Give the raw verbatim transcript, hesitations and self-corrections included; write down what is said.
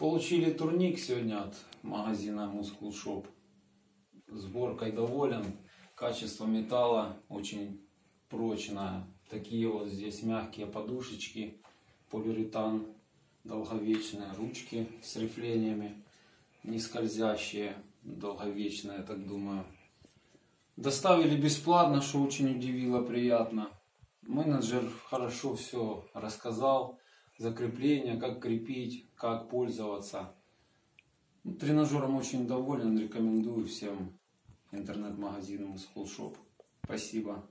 Получили турник сегодня от магазина Мускул Шоп. Сборкой доволен. Качество металла очень прочное. Такие вот здесь мягкие подушечки, полиуретан, долговечные ручки с рифлениями, не скользящие, долговечные, я так думаю. Доставили бесплатно, что очень удивило, приятно. Менеджер хорошо все рассказал. Закрепление, как крепить, как пользоваться. Тренажером очень доволен, рекомендую всем интернет-магазин Мускул Шоп. Спасибо.